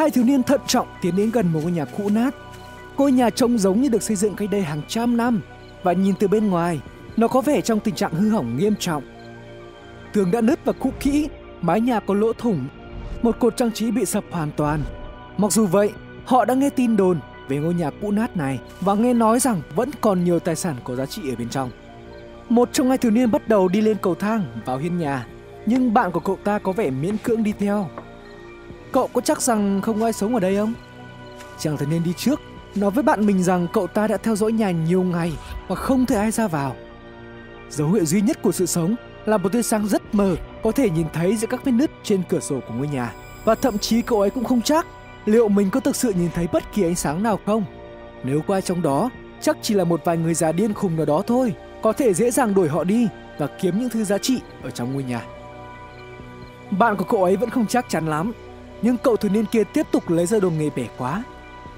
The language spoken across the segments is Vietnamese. Hai thiếu niên thận trọng tiến đến gần một ngôi nhà cũ nát. Ngôi nhà trông giống như được xây dựng cách đây hàng trăm năm, và nhìn từ bên ngoài, nó có vẻ trong tình trạng hư hỏng nghiêm trọng. Tường đã nứt và cũ kỹ, mái nhà có lỗ thủng, một cột trang trí bị sập hoàn toàn. Mặc dù vậy, họ đã nghe tin đồn về ngôi nhà cũ nát này và nghe nói rằng vẫn còn nhiều tài sản có giá trị ở bên trong. Một trong hai thiếu niên bắt đầu đi lên cầu thang vào hiên nhà, nhưng bạn của cậu ta có vẻ miễn cưỡng đi theo. Cậu có chắc rằng không ai sống ở đây không? Chàng thiếu niên đi trước nói với bạn mình rằng cậu ta đã theo dõi nhà nhiều ngày và không thấy ai ra vào. Dấu hiệu duy nhất của sự sống là một tia sáng rất mờ, có thể nhìn thấy giữa các vết nứt trên cửa sổ của ngôi nhà. Và thậm chí cậu ấy cũng không chắc liệu mình có thực sự nhìn thấy bất kỳ ánh sáng nào không. Nếu có ai trong đó, chắc chỉ là một vài người già điên khùng nào đó thôi, có thể dễ dàng đuổi họ đi và kiếm những thứ giá trị ở trong ngôi nhà. Bạn của cậu ấy vẫn không chắc chắn lắm, nhưng cậu thiếu niên kia tiếp tục lấy ra đồ nghề bẻ khóa.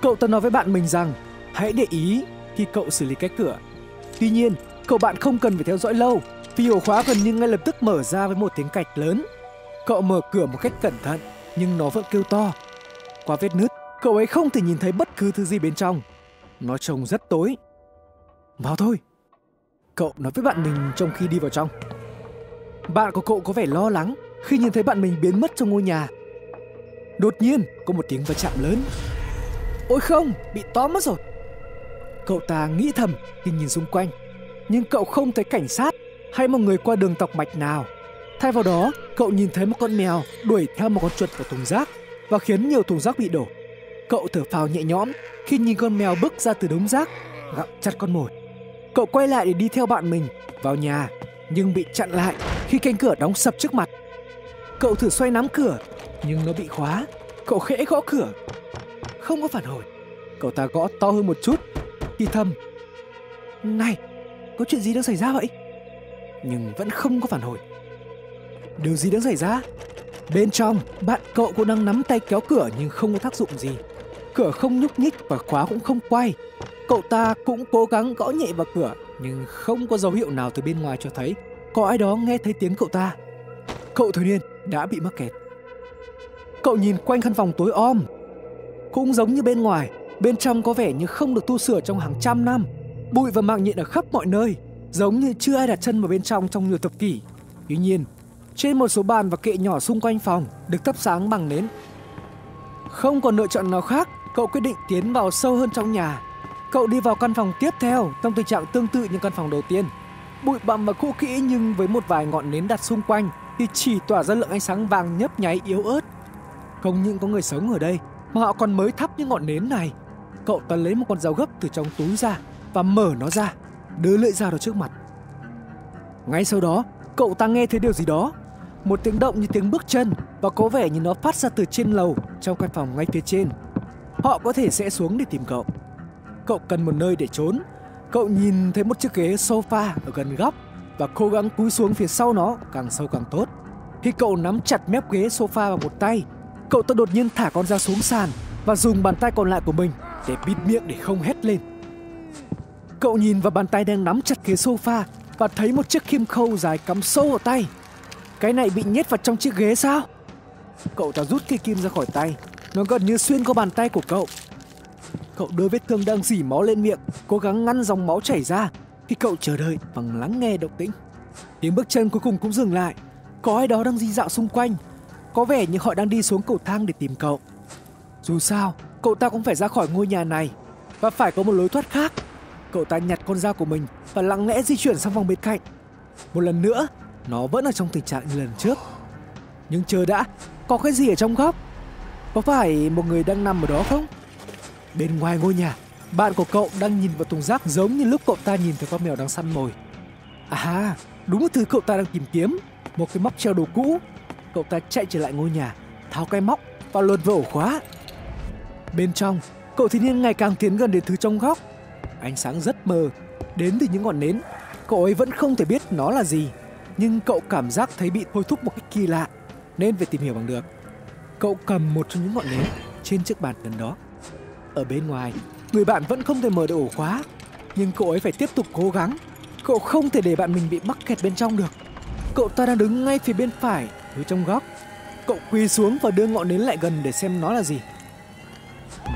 Cậu ta nói với bạn mình rằng hãy để ý khi cậu xử lý cái cửa. Tuy nhiên, cậu bạn không cần phải theo dõi lâu, vì ổ khóa gần như ngay lập tức mở ra với một tiếng cạch lớn. Cậu mở cửa một cách cẩn thận, nhưng nó vẫn kêu to. Qua vết nứt, cậu ấy không thể nhìn thấy bất cứ thứ gì bên trong. Nó trông rất tối. Vào thôi, cậu nói với bạn mình trong khi đi vào trong. Bạn của cậu có vẻ lo lắng khi nhìn thấy bạn mình biến mất trong ngôi nhà. Đột nhiên, có một tiếng va chạm lớn. Ôi không, bị tóm mất rồi, cậu ta nghĩ thầm khi nhìn xung quanh. Nhưng cậu không thấy cảnh sát hay một người qua đường tọc mạch nào. Thay vào đó, cậu nhìn thấy một con mèo đuổi theo một con chuột vào thùng rác và khiến nhiều thùng rác bị đổ. Cậu thở phào nhẹ nhõm khi nhìn con mèo bước ra từ đống rác, gặm chặt con mồi. Cậu quay lại để đi theo bạn mình vào nhà, nhưng bị chặn lại khi cánh cửa đóng sập trước mặt. Cậu thử xoay nắm cửa, nhưng nó bị khóa. Cậu khẽ gõ cửa, không có phản hồi. Cậu ta gõ to hơn một chút, thì thầm: "Này, có chuyện gì đang xảy ra vậy?" Nhưng vẫn không có phản hồi. Điều gì đang xảy ra? Bên trong, bạn cậu cũng đang nắm tay kéo cửa nhưng không có tác dụng gì. Cửa không nhúc nhích và khóa cũng không quay. Cậu ta cũng cố gắng gõ nhẹ vào cửa, nhưng không có dấu hiệu nào từ bên ngoài cho thấy có ai đó nghe thấy tiếng cậu ta. Cậu thiếu niên đã bị mắc kẹt. Cậu nhìn quanh căn phòng tối om. Cũng giống như bên ngoài, bên trong có vẻ như không được tu sửa trong hàng trăm năm. Bụi và mạng nhện ở khắp mọi nơi, giống như chưa ai đặt chân vào bên trong nhiều thập kỷ. Tuy nhiên, trên một số bàn và kệ nhỏ xung quanh phòng được thắp sáng bằng nến. Không còn lựa chọn nào khác, cậu quyết định tiến vào sâu hơn trong nhà. Cậu đi vào căn phòng tiếp theo trong tình trạng tương tự như căn phòng đầu tiên. Bụi bặm và cũ kỹ, nhưng với một vài ngọn nến đặt xung quanh thì chỉ tỏa ra lượng ánh sáng vàng nhấp nháy yếu ớt. Không những có người sống ở đây mà họ còn mới thắp những ngọn nến này. Cậu ta lấy một con dao gấp từ trong túi ra và mở nó ra, đưa lưỡi dao đó trước mặt. Ngay sau đó, cậu ta nghe thấy điều gì đó, một tiếng động như tiếng bước chân và có vẻ như nó phát ra từ trên lầu trong căn phòng ngay phía trên. Họ có thể sẽ xuống để tìm cậu. Cậu cần một nơi để trốn. Cậu nhìn thấy một chiếc ghế sofa ở gần góc và cố gắng cúi xuống phía sau nó càng sâu càng tốt. Khi cậu nắm chặt mép ghế sofa vào một tay, cậu ta đột nhiên thả con dao xuống sàn và dùng bàn tay còn lại của mình để bịt miệng để không hét lên. Cậu nhìn vào bàn tay đang nắm chặt ghế sofa và thấy một chiếc kim khâu dài cắm sâu vào tay. Cái này bị nhét vào trong chiếc ghế sao? Cậu ta rút cây kim ra khỏi tay, nó gần như xuyên qua bàn tay của cậu. Cậu đưa vết thương đang rỉ máu lên miệng, cố gắng ngăn dòng máu chảy ra khi cậu chờ đợi bằng lắng nghe động tĩnh. Tiếng bước chân cuối cùng cũng dừng lại. Có ai đó đang đi dạo xung quanh, có vẻ như họ đang đi xuống cầu thang để tìm cậu. Dù sao, cậu ta cũng phải ra khỏi ngôi nhà này và phải có một lối thoát khác. Cậu ta nhặt con dao của mình và lặng lẽ di chuyển sang phòng bên cạnh. Một lần nữa, nó vẫn ở trong tình trạng như lần trước. Nhưng chờ đã, có cái gì ở trong góc? Có phải một người đang nằm ở đó không? Bên ngoài ngôi nhà, bạn của cậu đang nhìn vào thùng rác giống như lúc cậu ta nhìn thấy con mèo đang săn mồi. À, đúng là thứ cậu ta đang tìm kiếm, một cái móc treo đồ cũ. Cậu ta chạy trở lại ngôi nhà, tháo cái móc và luồn vào ổ khóa. Bên trong, cậu thiếu niên ngày càng tiến gần đến thứ trong góc. Ánh sáng rất mờ, đến từ những ngọn nến. Cậu ấy vẫn không thể biết nó là gì, nhưng cậu cảm giác thấy bị thôi thúc một cách kỳ lạ, nên phải tìm hiểu bằng được. Cậu cầm một trong những ngọn nến trên chiếc bàn gần đó. Ở bên ngoài, người bạn vẫn không thể mở được ổ khóa, nhưng cậu ấy phải tiếp tục cố gắng. Cậu không thể để bạn mình bị mắc kẹt bên trong được. Cậu ta đang đứng ngay phía bên phải, ở trong góc. Cậu quỳ xuống và đưa ngọn nến lại gần để xem nó là gì.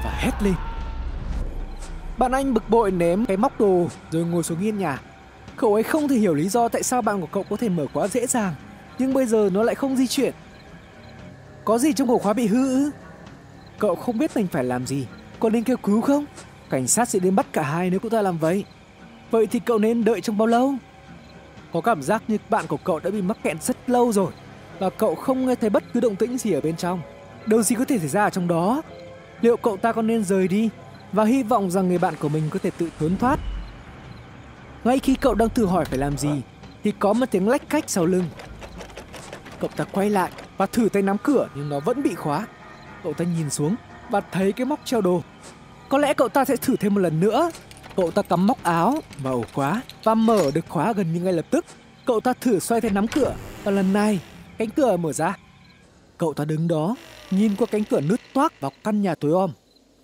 và hét lên. Bạn anh bực bội ném cái móc đồ rồi ngồi xuống hiên nhà. Cậu ấy không thể hiểu lý do tại sao bạn của cậu có thể mở khóa dễ dàng, nhưng bây giờ nó lại không di chuyển. Có gì trong ổ khóa bị hư ư? Cậu không biết mình phải làm gì, có nên kêu cứu không? Cảnh sát sẽ đến bắt cả hai nếu cậu ta làm vậy. Vậy thì cậu nên đợi trong bao lâu? Có cảm giác như bạn của cậu đã bị mắc kẹt rất lâu rồi, và cậu không nghe thấy bất cứ động tĩnh gì ở bên trong. Điều gì có thể xảy ra ở trong đó? Liệu cậu ta có nên rời đi và hy vọng rằng người bạn của mình có thể tự trốn thoát? Ngay khi cậu đang thử hỏi phải làm gì thì có một tiếng lách cách sau lưng. Cậu ta quay lại và thử tay nắm cửa nhưng nó vẫn bị khóa. Cậu ta nhìn xuống và thấy cái móc treo đồ. Có lẽ cậu ta sẽ thử thêm một lần nữa. Cậu ta cắm móc áo vào ổ khóa và mở được khóa gần như ngay lập tức. Cậu ta thử xoay tay nắm cửa và lần này cánh cửa mở ra. Cậu ta đứng đó nhìn qua cánh cửa nứt toác vào căn nhà tối om.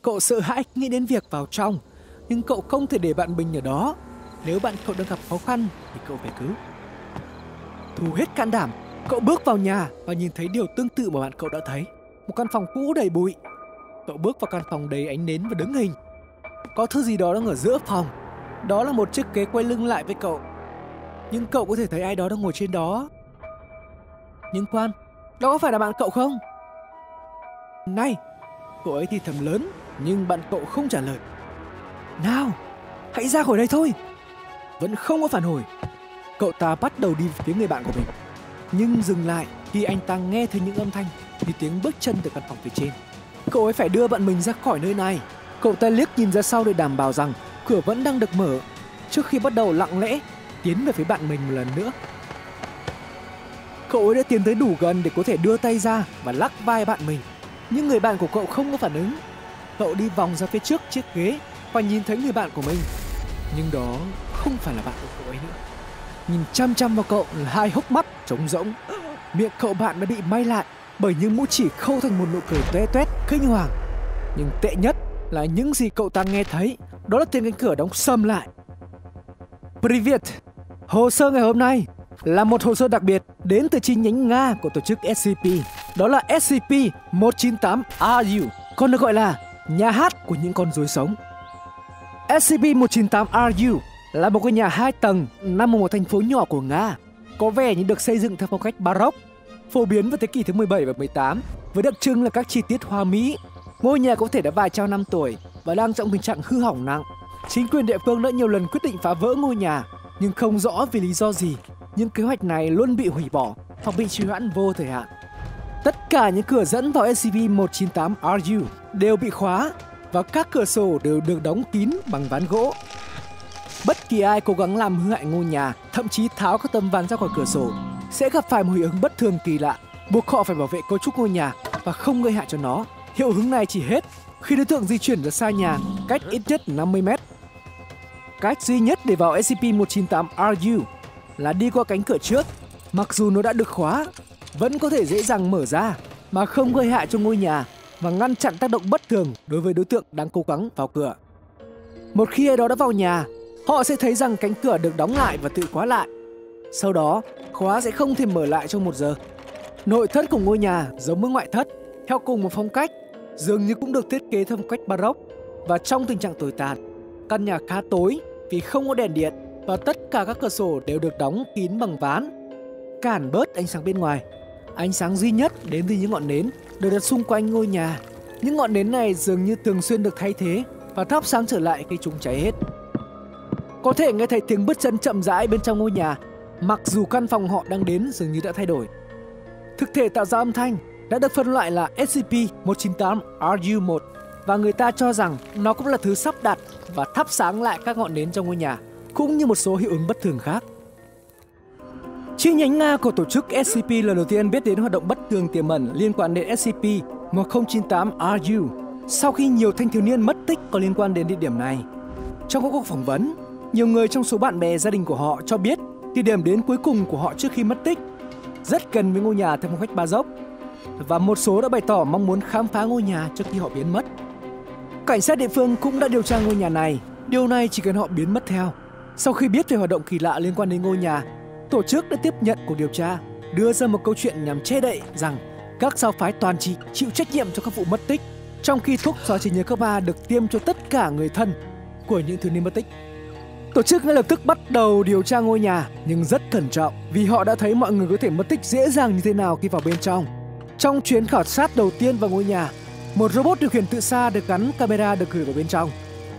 Cậu sợ hãi nghĩ đến việc vào trong, nhưng cậu không thể để bạn mình ở đó. Nếu bạn cậu đang gặp khó khăn thì cậu phải cứu. Thu hết can đảm, cậu bước vào nhà và nhìn thấy điều tương tự mà bạn cậu đã thấy. Một căn phòng cũ đầy bụi. Cậu bước vào căn phòng đầy ánh nến và đứng hình. Có thứ gì đó đang ở giữa phòng. Đó là một chiếc ghế quay lưng lại với cậu, nhưng cậu có thể thấy ai đó đang ngồi trên đó. Nhưng khoan, đó có phải là bạn cậu không? Này, cậu ấy thì thầm lớn, nhưng bạn cậu không trả lời. Nào, hãy ra khỏi đây thôi. Vẫn không có phản hồi. Cậu ta bắt đầu đi phía người bạn của mình, nhưng dừng lại khi anh ta nghe thấy những âm thanh như tiếng bước chân từ căn phòng phía trên. Cậu ấy phải đưa bạn mình ra khỏi nơi này. Cậu ta liếc nhìn ra sau để đảm bảo rằng cửa vẫn đang được mở, trước khi bắt đầu lặng lẽ tiến về phía bạn mình một lần nữa. Cậu ấy đã tiến tới đủ gần để có thể đưa tay ra và lắc vai bạn mình, nhưng người bạn của cậu không có phản ứng. Cậu đi vòng ra phía trước chiếc ghế và nhìn thấy người bạn của mình, nhưng đó không phải là bạn của cậu ấy nữa. Nhìn chăm chăm vào cậu là hai hốc mắt trống rỗng. Miệng cậu bạn đã bị may lại bởi những mũi chỉ khâu thành một nụ cười toe toét kinh hoàng. Nhưng tệ nhất là những gì cậu ta nghe thấy, đó là tiếng cánh cửa đóng sầm lại. Privet, hồ sơ ngày hôm nay là một hồ sơ đặc biệt đến từ chi nhánh Nga của tổ chức SCP. Đó là SCP-198-RU, còn được gọi là nhà hát của những con rối sống. SCP-198-RU là một ngôi nhà 2 tầng nằm ở một thành phố nhỏ của Nga, có vẻ như được xây dựng theo phong cách Baroque, phổ biến vào thế kỷ thứ 17 và 18, với đặc trưng là các chi tiết hoa mỹ. Ngôi nhà có thể đã vài trăm năm tuổi và đang trong tình trạng hư hỏng nặng. Chính quyền địa phương đã nhiều lần quyết định phá vỡ ngôi nhà, nhưng không rõ vì lý do gì, những kế hoạch này luôn bị hủy bỏ hoặc bị trì hoãn vô thời hạn. Tất cả những cửa dẫn vào SCP-198-RU đều bị khóa và các cửa sổ đều được đóng kín bằng ván gỗ. Bất kỳ ai cố gắng làm hư hại ngôi nhà, thậm chí tháo các tấm ván ra khỏi cửa sổ, sẽ gặp phải một hiệu ứng bất thường kỳ lạ, buộc họ phải bảo vệ cấu trúc ngôi nhà và không gây hại cho nó. Hiệu ứng này chỉ hết khi đối tượng di chuyển ra xa nhà cách ít nhất 50 m. Cách duy nhất để vào SCP-198-RU là đi qua cánh cửa trước. Mặc dù nó đã được khóa, vẫn có thể dễ dàng mở ra mà không gây hại cho ngôi nhà và ngăn chặn tác động bất thường đối với đối tượng đang cố gắng vào cửa. Một khi ai đó đã vào nhà, họ sẽ thấy rằng cánh cửa được đóng lại và tự khóa lại. Sau đó, khóa sẽ không thể mở lại trong 1 giờ. Nội thất của ngôi nhà giống với ngoại thất, theo cùng một phong cách, dường như cũng được thiết kế theo một cách Baroque và trong tình trạng tồi tàn. Căn nhà khá tối vì không có đèn điện và tất cả các cửa sổ đều được đóng kín bằng ván, cản bớt ánh sáng bên ngoài. Ánh sáng duy nhất đến từ những ngọn nến được đặt xung quanh ngôi nhà. Những ngọn nến này dường như thường xuyên được thay thế và thắp sáng trở lại khi chúng cháy hết. Có thể nghe thấy tiếng bước chân chậm rãi bên trong ngôi nhà, mặc dù căn phòng họ đang đến dường như đã thay đổi. Thực thể tạo ra âm thanh đã được phân loại là SCP-198-RU1 và người ta cho rằng nó cũng là thứ sắp đặt và thắp sáng lại các ngọn nến trong ngôi nhà, cũng như một số hiệu ứng bất thường khác. Chi nhánh Nga của tổ chức SCP lần đầu tiên biết đến hoạt động bất thường tiềm ẩn liên quan đến SCP-1098-RU sau khi nhiều thanh thiếu niên mất tích có liên quan đến địa điểm này. Trong các cuộc phỏng vấn, nhiều người trong số bạn bè gia đình của họ cho biết địa điểm đến cuối cùng của họ trước khi mất tích rất gần với ngôi nhà theo phong cách Baroque, và một số đã bày tỏ mong muốn khám phá ngôi nhà trước khi họ biến mất. Cảnh sát địa phương cũng đã điều tra ngôi nhà này, điều này chỉ cần họ biến mất theo. Sau khi biết về hoạt động kỳ lạ liên quan đến ngôi nhà, tổ chức đã tiếp nhận cuộc điều tra, đưa ra một câu chuyện nhằm che đậy rằng các giáo phái toàn trị chịu trách nhiệm cho các vụ mất tích trong khi thuốc xóa trí nhớ cấp 3 được tiêm cho tất cả người thân của những thứ niêm mất tích. Tổ chức ngay lập tức bắt đầu điều tra ngôi nhà, nhưng rất cẩn trọng vì họ đã thấy mọi người có thể mất tích dễ dàng như thế nào khi vào bên trong. Trong chuyến khảo sát đầu tiên vào ngôi nhà, một robot điều khiển từ xa được gắn camera được gửi vào bên trong.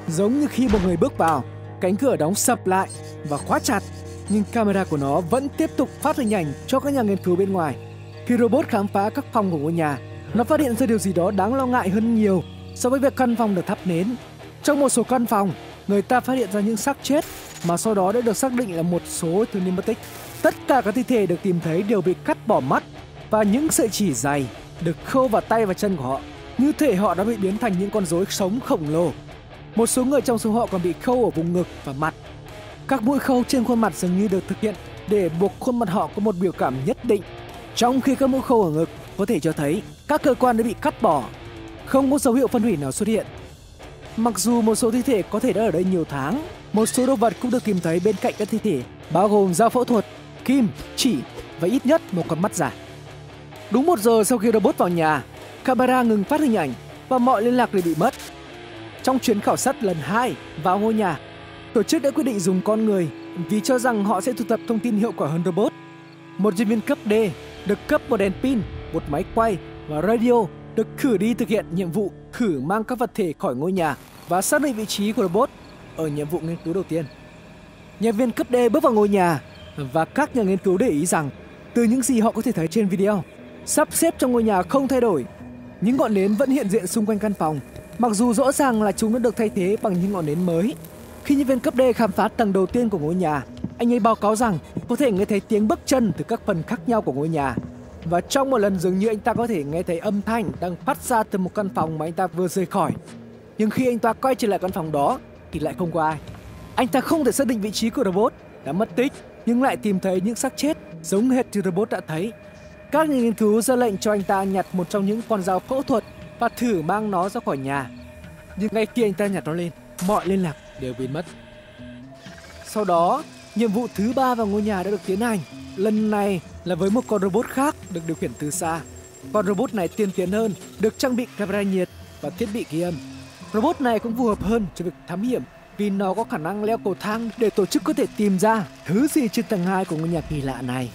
Giống như khi một người bước vào, cánh cửa đóng sập lại và khóa chặt, nhưng camera của nó vẫn tiếp tục phát hình ảnh cho các nhà nghiên cứu bên ngoài. Khi robot khám phá các phòng của ngôi nhà, nó phát hiện ra điều gì đó đáng lo ngại hơn nhiều so với việc căn phòng được thắp nến. Trong một số căn phòng, người ta phát hiện ra những xác chết mà sau đó đã được xác định là một số thứ niêm mất tích. Tất cả các thi thể được tìm thấy đều bị cắt bỏ mắt và những sợi chỉ dày được khâu vào tay và chân của họ, như thể họ đã bị biến thành những con rối sống khổng lồ. Một số người trong số họ còn bị khâu ở vùng ngực và mặt. Các mũi khâu trên khuôn mặt dường như được thực hiện để buộc khuôn mặt họ có một biểu cảm nhất định, trong khi các mũi khâu ở ngực có thể cho thấy các cơ quan đã bị cắt bỏ. Không có dấu hiệu phân hủy nào xuất hiện. Mặc dù một số thi thể có thể đã ở đây nhiều tháng, một số đồ vật cũng được tìm thấy bên cạnh các thi thể, bao gồm dao phẫu thuật, kim, chỉ và ít nhất một con mắt giả. Đúng 1 giờ sau khi robot vào nhà, camera ngừng phát hình ảnh và mọi liên lạc đều bị mất. Trong chuyến khảo sát lần 2 vào ngôi nhà, tổ chức đã quyết định dùng con người vì cho rằng họ sẽ thu thập thông tin hiệu quả hơn robot. Một nhân viên cấp D được cấp một đèn pin, một máy quay và radio được cử đi thực hiện nhiệm vụ khử mang các vật thể khỏi ngôi nhà và xác định vị trí của robot ở nhiệm vụ nghiên cứu đầu tiên. Nhân viên cấp D bước vào ngôi nhà và các nhà nghiên cứu để ý rằng từ những gì họ có thể thấy trên video, sắp xếp trong ngôi nhà không thay đổi. Những ngọn nến vẫn hiện diện xung quanh căn phòng, mặc dù rõ ràng là chúng đã được thay thế bằng những ngọn nến mới. Khi nhân viên cấp D khám phá tầng đầu tiên của ngôi nhà, anh ấy báo cáo rằng có thể nghe thấy tiếng bước chân từ các phần khác nhau của ngôi nhà. Và trong một lần dường như anh ta có thể nghe thấy âm thanh đang phát ra từ một căn phòng mà anh ta vừa rời khỏi. Nhưng khi anh ta quay trở lại căn phòng đó thì lại không có ai. Anh ta không thể xác định vị trí của robot đã mất tích, nhưng lại tìm thấy những xác chết giống hệt như robot đã thấy. Các nhà nghiên cứu ra lệnh cho anh ta nhặt một trong những con dao phẫu thuật và thử mang nó ra khỏi nhà. Nhưng ngay khi anh ta nhặt nó lên, mọi liên lạc đều biến mất. Sau đó, nhiệm vụ thứ 3 vào ngôi nhà đã được tiến hành. Lần này là với một con robot khác được điều khiển từ xa. Con robot này tiên tiến hơn, được trang bị camera nhiệt và thiết bị ghi âm. Robot này cũng phù hợp hơn cho việc thám hiểm vì nó có khả năng leo cầu thang để tổ chức có thể tìm ra thứ gì trên tầng 2 của ngôi nhà kỳ lạ này.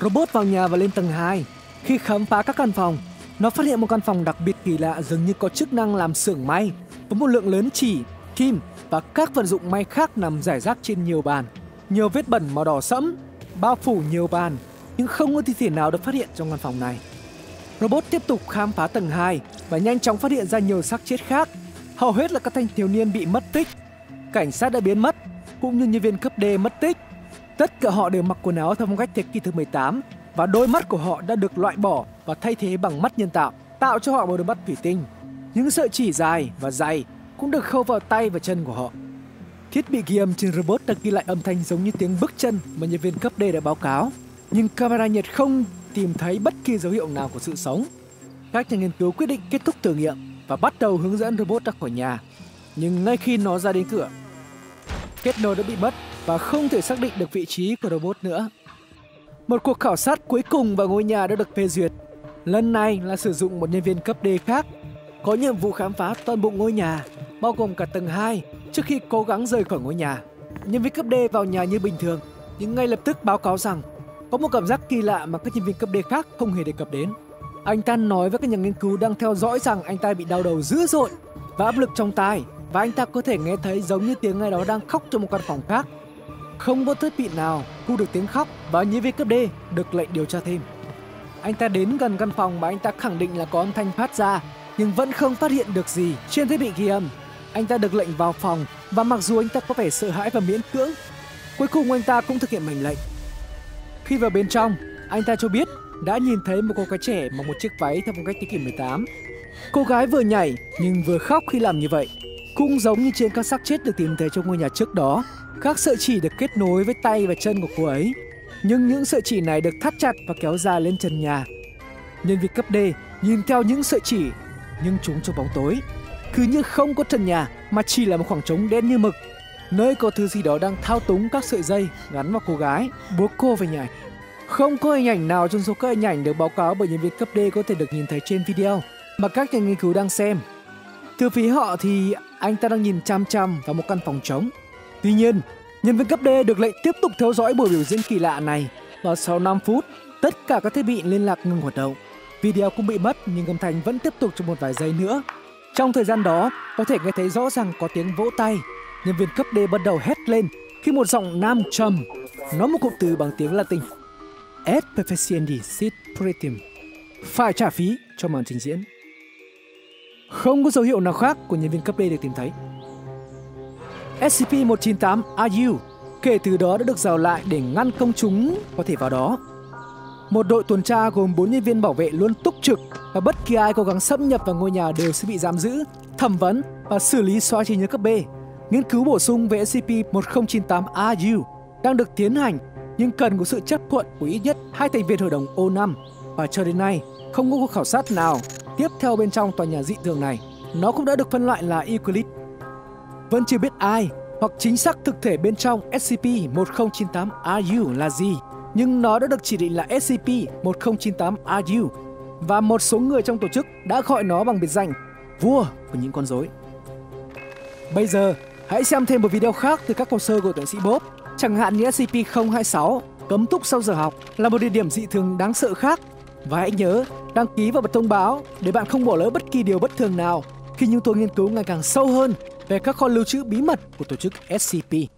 Robot vào nhà và lên tầng 2. Khi khám phá các căn phòng, nó phát hiện một căn phòng đặc biệt kỳ lạ dường như có chức năng làm xưởng may, với một lượng lớn chỉ, kim và các vật dụng may khác nằm rải rác trên nhiều bàn. Nhiều vết bẩn màu đỏ sẫm bao phủ nhiều bàn, nhưng không có thi thể nào được phát hiện trong căn phòng này. Robot tiếp tục khám phá tầng 2 và nhanh chóng phát hiện ra nhiều xác chết khác, hầu hết là các thanh thiếu niên bị mất tích. Cảnh sát đã biến mất, cũng như nhân viên cấp D mất tích. Tất cả họ đều mặc quần áo theo phong cách thế kỷ thứ 18 và đôi mắt của họ đã được loại bỏ và thay thế bằng mắt nhân tạo, tạo cho họ một đôi mắt thủy tinh. Những sợi chỉ dài và dày cũng được khâu vào tay và chân của họ. Thiết bị ghi âm trên robot đã ghi lại âm thanh giống như tiếng bước chân mà nhân viên cấp D đã báo cáo, nhưng camera nhiệt không tìm thấy bất kỳ dấu hiệu nào của sự sống. Các nhà nghiên cứu quyết định kết thúc thử nghiệm và bắt đầu hướng dẫn robot ra khỏi nhà, nhưng ngay khi nó ra đến cửa, kết nối đã bị mất và không thể xác định được vị trí của robot nữa. Một cuộc khảo sát cuối cùng vào ngôi nhà đã được phê duyệt. Lần này là sử dụng một nhân viên cấp D khác, có nhiệm vụ khám phá toàn bộ ngôi nhà, bao gồm cả tầng 2, trước khi cố gắng rời khỏi ngôi nhà. Nhân viên cấp D vào nhà như bình thường, nhưng ngay lập tức báo cáo rằng có một cảm giác kỳ lạ mà các nhân viên cấp D khác không hề đề cập đến. Anh ta nói với các nhà nghiên cứu đang theo dõi rằng anh ta bị đau đầu dữ dội và áp lực trong tai, và anh ta có thể nghe thấy giống như tiếng ai đó đang khóc trong một căn phòng khác. Không có thiết bị nào thu được tiếng khóc và nhân viên cấp D được lệnh điều tra thêm. Anh ta đến gần căn phòng mà anh ta khẳng định là có âm thanh phát ra, nhưng vẫn không phát hiện được gì trên thiết bị ghi âm. Anh ta được lệnh vào phòng và mặc dù anh ta có vẻ sợ hãi và miễn cưỡng, cuối cùng anh ta cũng thực hiện mệnh lệnh. Khi vào bên trong, anh ta cho biết đã nhìn thấy một cô gái trẻ mặc một chiếc váy theo phong cách thế kỷ 18. Cô gái vừa nhảy nhưng vừa khóc khi làm như vậy. Cũng giống như trên các xác chết được tìm thấy trong ngôi nhà trước đó, các sợi chỉ được kết nối với tay và chân của cô ấy, nhưng những sợi chỉ này được thắt chặt và kéo dài lên trần nhà. Nhân viên cấp D nhìn theo những sợi chỉ, nhưng chúng trong bóng tối, cứ như không có trần nhà mà chỉ là một khoảng trống đen như mực, nơi có thứ gì đó đang thao túng các sợi dây gắn vào cô gái, buộc cô phải nhảy. Không có hình ảnh nào trong số các hình ảnh được báo cáo bởi nhân viên cấp D có thể được nhìn thấy trên video, mà các nhà nghiên cứu đang xem. Từ phía họ thì anh ta đang nhìn chăm chăm vào một căn phòng trống. Tuy nhiên, nhân viên cấp D được lệnh tiếp tục theo dõi buổi biểu diễn kỳ lạ này, và sau 5 phút, tất cả các thiết bị liên lạc ngừng hoạt động. Video cũng bị mất nhưng âm thanh vẫn tiếp tục trong một vài giây nữa. Trong thời gian đó, có thể nghe thấy rõ ràng có tiếng vỗ tay. Nhân viên cấp D bắt đầu hét lên khi một giọng nam trầm nói một cụm từ bằng tiếng Latin: Adperficientisipritium, phải trả phí cho màn trình diễn. Không có dấu hiệu nào khác của nhân viên cấp D được tìm thấy. SCP-198-RU kể từ đó đã được rào lại để ngăn công chúng có thể vào đó. Một đội tuần tra gồm 4 nhân viên bảo vệ luôn túc trực, và bất kỳ ai cố gắng xâm nhập vào ngôi nhà đều sẽ bị giam giữ, thẩm vấn và xử lý xóa trí nhớ cấp B. Nghiên cứu bổ sung về SCP-1098-RU đang được tiến hành, nhưng cần có sự chấp thuận của ít nhất 2 thành viên hội đồng O5, và cho đến nay không có cuộc khảo sát nào tiếp theo bên trong tòa nhà dị thường này. Nó cũng đã được phân loại là Euclid. Vẫn chưa biết ai hoặc chính xác thực thể bên trong SCP-1098-RU là gì, nhưng nó đã được chỉ định là SCP-1098-RU, và một số người trong tổ chức đã gọi nó bằng biệt danh vua của những con rối. Bây giờ, hãy xem thêm một video khác từ các hồ sơ của tiến sĩ Bob, chẳng hạn như SCP-026, cấm túc sau giờ học, là một địa điểm dị thường đáng sợ khác. Và hãy nhớ đăng ký và bật thông báo để bạn không bỏ lỡ bất kỳ điều bất thường nào khi chúng tôi nghiên cứu ngày càng sâu hơn về các kho lưu trữ bí mật của tổ chức SCP.